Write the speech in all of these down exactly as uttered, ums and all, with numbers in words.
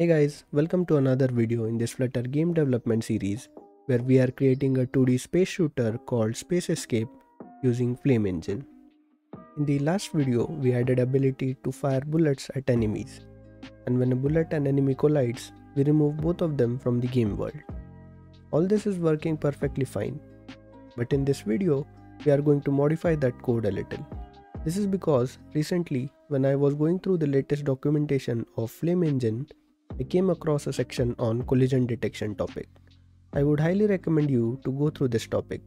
Hey guys, welcome to another video in this Flutter game development series where we are creating a two D space shooter called Space Escape using Flame engine. In the last video, we added ability to fire bullets at enemies, and when a bullet and enemy collides, we remove both of them from the game world. All this is working perfectly fine, but in this video, we are going to modify that code a little. This is because recently, when I was going through the latest documentation of Flame engine, I came across a section on collision detection topic. I would highly recommend you to go through this topic.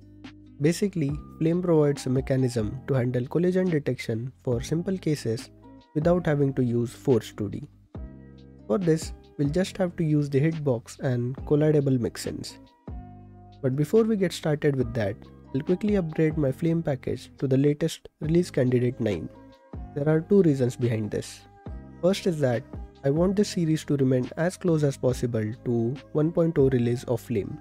Basically, Flame provides a mechanism to handle collision detection for simple cases without having to use force two D. For this, we'll just have to use the hitbox and collidable mixins. But before we get started with that, I'll quickly upgrade my Flame package to the latest release candidate nine. There are two reasons behind this. First is that I want this series to remain as close as possible to one point oh release of Flame,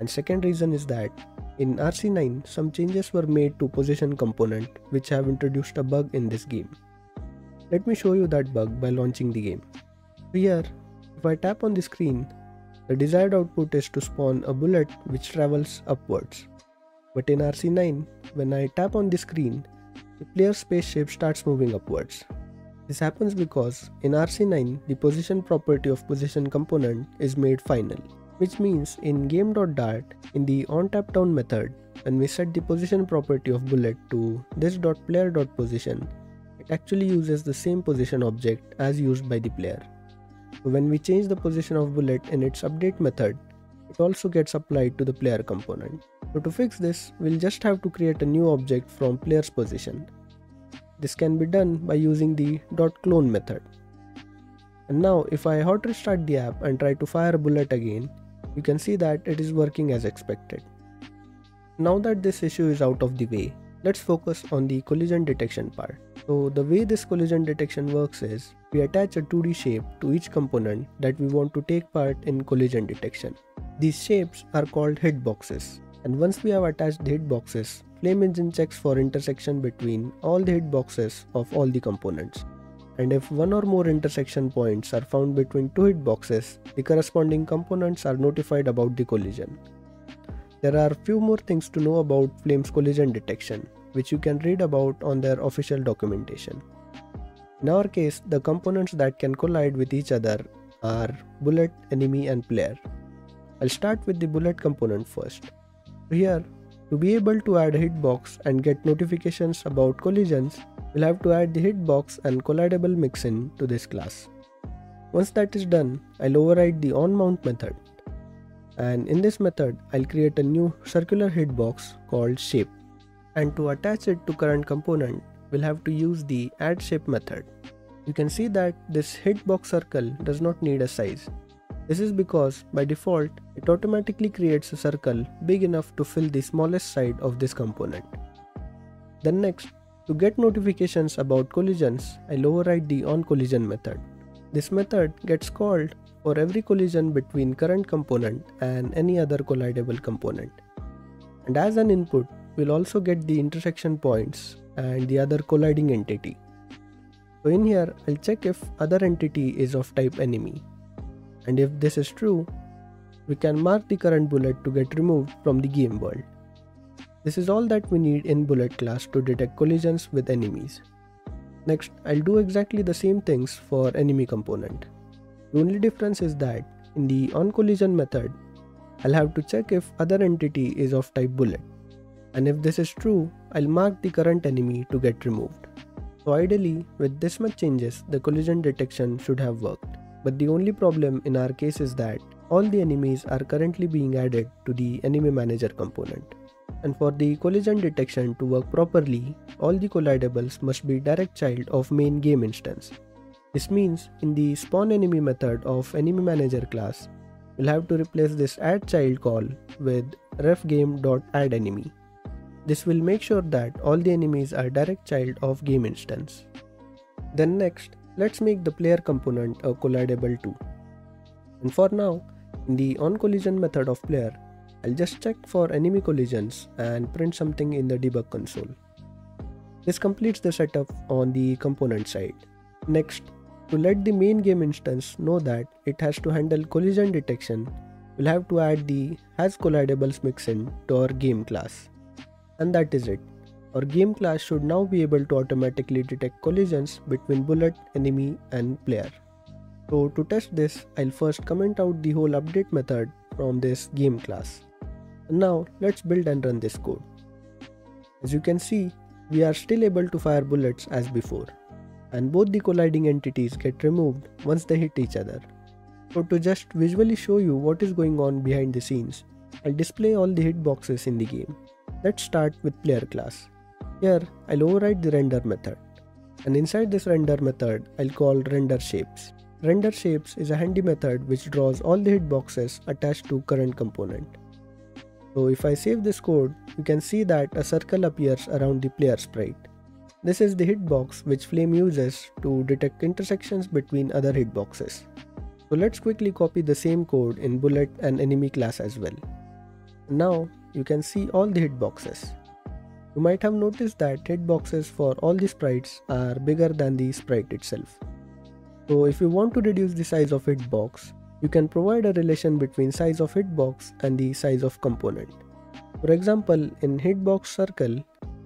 and second reason is that in R C nine some changes were made to position component which have introduced a bug in this game. Let me show you that bug by launching the game. Here, if I tap on the screen, the desired output is to spawn a bullet which travels upwards, but in R C nine, when I tap on the screen, the player's spaceship starts moving upwards. This happens because in R C nine, the position property of position component is made final, which means in game.dart, in the onTapDown method, when we set the position property of bullet to this.player.position, it actually uses the same position object as used by the player. So when we change the position of bullet in its update method, it also gets applied to the player component. So to fix this, we'll just have to create a new object from player's position. This can be done by using the .clone method. And now if I hot restart the app and try to fire a bullet again, you can see that it is working as expected. Now that this issue is out of the way, let's focus on the collision detection part. So the way this collision detection works is, we attach a two D shape to each component that we want to take part in collision detection. These shapes are called hitboxes, and once we have attached the hitboxes, Flame engine checks for intersection between all the hitboxes of all the components, and if one or more intersection points are found between two hitboxes, the corresponding components are notified about the collision. There are few more things to know about Flame's collision detection, which you can read about on their official documentation. In our case, the components that can collide with each other are bullet, enemy, and player. I'll start with the bullet component first. Here, to be able to add a hitbox and get notifications about collisions, we'll have to add the hitbox and collidable mixin to this class. Once that is done, I'll override the onMount method, and in this method, I'll create a new circular hitbox called shape. And to attach it to current component, we'll have to use the addShape method. You can see that this hitbox circle does not need a size. This is because, by default, it automatically creates a circle big enough to fill the smallest side of this component. Then next, to get notifications about collisions, I'll override the onCollision method. This method gets called for every collision between current component and any other collidable component. And as an input, we'll also get the intersection points and the other colliding entity. So in here, I'll check if other entity is of type enemy. And if this is true, we can mark the current bullet to get removed from the game world. This is all that we need in Bullet class to detect collisions with enemies. Next, I'll do exactly the same things for enemy component. The only difference is that in the onCollision method, I'll have to check if other entity is of type bullet. And if this is true, I'll mark the current enemy to get removed. So ideally, with this much changes, the collision detection should have worked. But the only problem in our case is that all the enemies are currently being added to the enemy manager component. And for the collision detection to work properly, all the collidables must be direct child of main game instance. This means in the spawn enemy method of enemy manager class, we'll have to replace this add child call with ref game.addEnemy. This will make sure that all the enemies are direct child of game instance. Then next, let's make the player component a collidable too. And for now, in the onCollision method of player, I'll just check for enemy collisions and print something in the debug console. This completes the setup on the component side. Next, To let the main game instance know that it has to handle collision detection, we'll have to add the hasCollidables mixin to our game class. And that is it. Our game class should now be able to automatically detect collisions between bullet, enemy and player. So to test this, I'll first comment out the whole update method from this game class. And now let's build and run this code. As you can see, we are still able to fire bullets as before, and both the colliding entities get removed once they hit each other. So to just visually show you what is going on behind the scenes, I'll display all the hitboxes in the game. Let's start with player class. Here I'll override the render method, and inside this render method I'll call RenderShapes. RenderShapes is a handy method which draws all the hitboxes attached to current component. So if I save this code, you can see that a circle appears around the player sprite. This is the hitbox which Flame uses to detect intersections between other hitboxes. So let's quickly copy the same code in Bullet and Enemy class as well. Now you can see all the hitboxes. You might have noticed that hitboxes for all the sprites are bigger than the sprite itself. So if you want to reduce the size of hitbox, you can provide a relation between size of hitbox and the size of component. For example, in hitbox circle,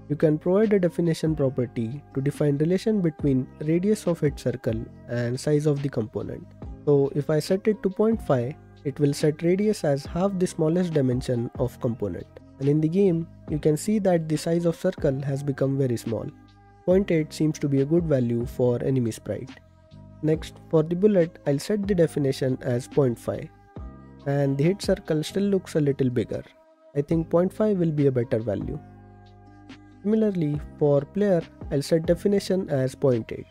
you can provide a definition property to define relation between radius of hit circle and size of the component. So if I set it to zero point five, it will set radius as half the smallest dimension of component. And in the game, you can see that the size of circle has become very small. zero point eight seems to be a good value for enemy sprite. Next, for the bullet, I'll set the definition as zero point five. And the hit circle still looks a little bigger. I think zero point five will be a better value. Similarly, for player, I'll set definition as zero point eight.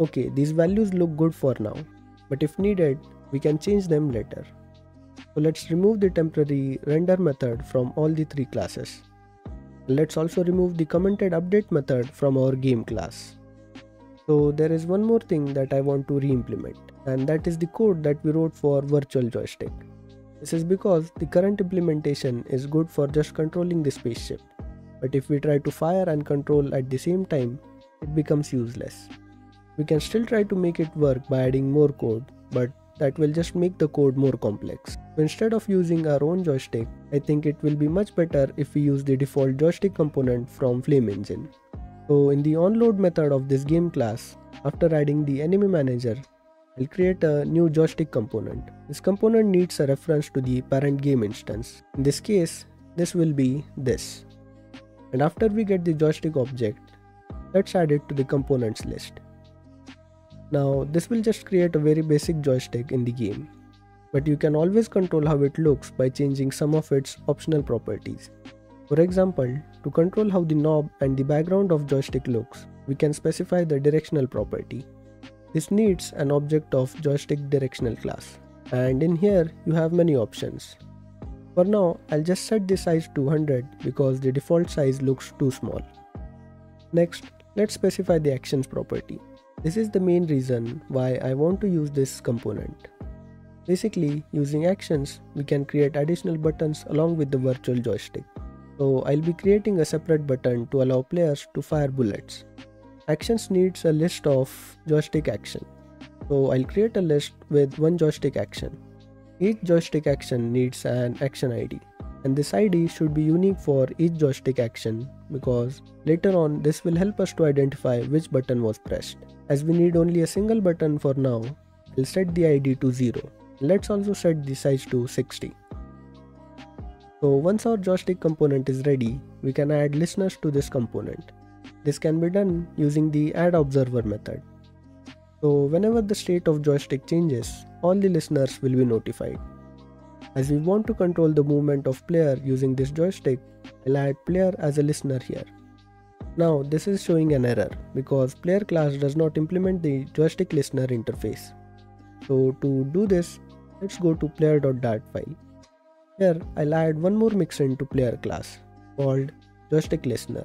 Okay, these values look good for now, but if needed, we can change them later. So let's remove the temporary render method from all the three classes. Let's also remove the commented update method from our game class. So there is one more thing that I want to re-implement, and that is the code that we wrote for virtual joystick. This is because the current implementation is good for just controlling the spaceship. But if we try to fire and control at the same time, it becomes useless. We can still try to make it work by adding more code, but that will just make the code more complex. So instead of using our own joystick, I think it will be much better if we use the default joystick component from Flame engine. So in the onload method of this game class, after adding the enemy manager, I'll create a new joystick component. This component needs a reference to the parent game instance. In this case, this will be this. And after we get the joystick object, let's add it to the components list. Now this will just create a very basic joystick in the game, but you can always control how it looks by changing some of its optional properties. For example, to control how the knob and the background of joystick looks, we can specify the directional property. This needs an object of joystick directional class, and in here you have many options. For now, I'll just set the size to one hundred because the default size looks too small. Next, let's specify the actions property. This is the main reason why I want to use this component. Basically, using actions, we can create additional buttons along with the virtual joystick. So I'll be creating a separate button to allow players to fire bullets. Actions needs a list of joystick action. So I'll create a list with one joystick action. Each joystick action needs an action I D, and this I D should be unique for each joystick action, because later on this will help us to identify which button was pressed. As we need only a single button for now, I'll set the I D to zero. Let's also set the size to sixty. So once our joystick component is ready, we can add listeners to this component. This can be done using the addObserver method. So whenever the state of joystick changes, all the listeners will be notified. As we want to control the movement of player using this joystick, I'll add player as a listener here. Now this is showing an error because player class does not implement the joystick listener interface. So to do this, let's go to player.dart file. Here I'll add one more mixin to player class called joystick listener.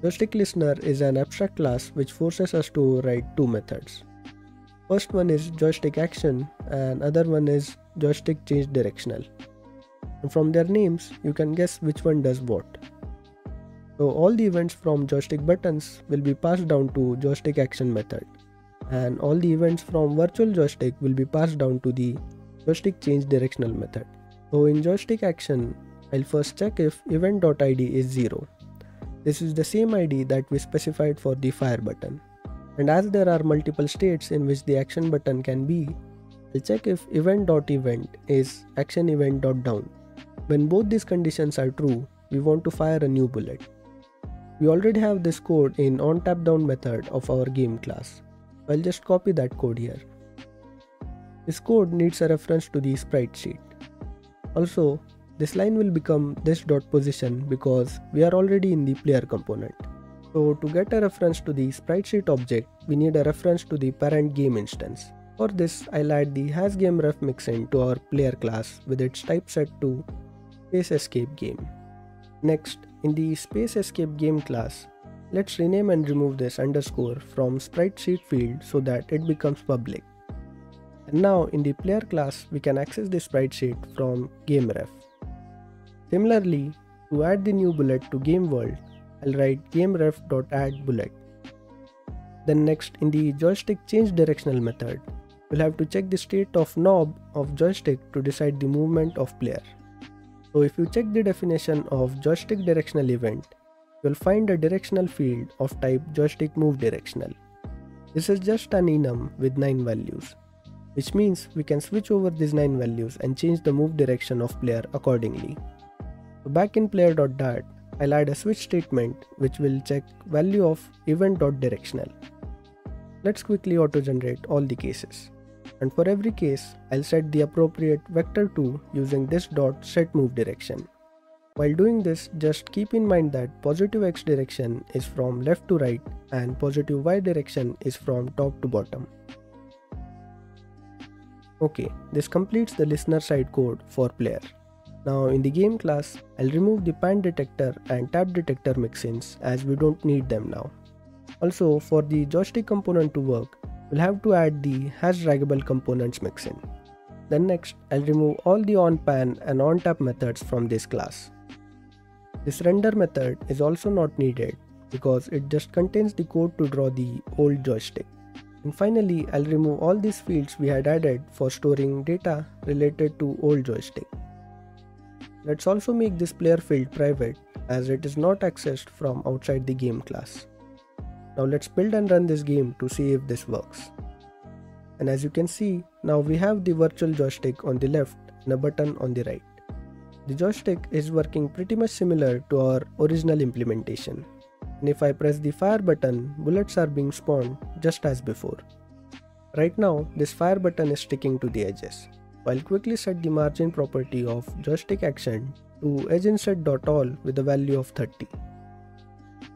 Joystick listener is an abstract class which forces us to override two methods. First one is joystick action and other one is joystick change directional. And from their names, you can guess which one does what. So all the events from joystick buttons will be passed down to joystick action method. and all the events from virtual joystick will be passed down to the joystick change directional method. So in joystick action, I'll first check if event.id is zero. This is the same I D that we specified for the fire button. And as there are multiple states in which the action button can be, I'll check if event.event is action event.down. When both these conditions are true, we want to fire a new bullet. We already have this code in onTapDown method of our game class. I'll just copy that code here. This code needs a reference to the spritesheet. Also, this line will become this.position because we are already in the player component. So to get a reference to the spritesheet object, we need a reference to the parent game instance. For this, I'll add the hasGameRefMixin to our player class with its type set to space escape game. Next, in the space escape game class, let's rename and remove this underscore from spritesheet field so that it becomes public. And now in the player class, we can access the spritesheet from gameRef. Similarly, to add the new bullet to game world, I'll write gameRef.add bullet. Then next, in the joystick change directional method, we'll have to check the state of knob of joystick to decide the movement of player. So if you check the definition of joystick directional event, you'll find a directional field of type joystick move directional. This is just an enum with nine values, which means we can switch over these nine values and change the move direction of player accordingly. So back in player.dart, I'll add a switch statement which will check value of event.directional. Let's quickly auto-generate all the cases. And for every case, I'll set the appropriate vector to using this dot set move direction. While doing this, just keep in mind that positive x direction is from left to right and positive y direction is from top to bottom. Okay, this completes the listener side code for player. Now in the game class, I'll remove the pan detector and tap detector mixins as we don't need them now. Also, for the joystick component to work, we'll have to add the hasDraggable components mixin. Then next, I'll remove all the onPan and onTap methods from this class. This render method is also not needed because it just contains the code to draw the old joystick. And finally, I'll remove all these fields we had added for storing data related to old joystick. Let's also make this player field private as it is not accessed from outside the game class. Now let's build and run this game to see if this works. And as you can see, now we have the virtual joystick on the left and a button on the right. The joystick is working pretty much similar to our original implementation. And if I press the fire button, bullets are being spawned just as before. Right now, this fire button is sticking to the edges. I'll quickly set the margin property of joystick action to edgeinsert.all with a value of thirty.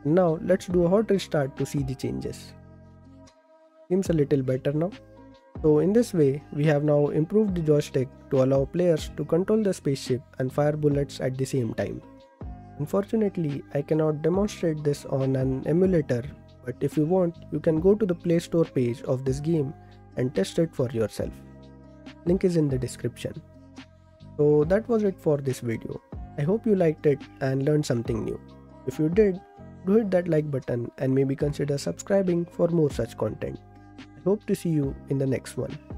Now let's do a hot restart to see the changes. Seems a little better now. So in this way, we have now improved the joystick to allow players to control the spaceship and fire bullets at the same time. Unfortunately, I cannot demonstrate this on an emulator, but if you want, you can go to the Play Store page of this game and test it for yourself. Link is in the description. So that was it for this video. I hope you liked it and learned something new. If you did, do hit that like button and maybe consider subscribing for more such content. I hope to see you in the next one.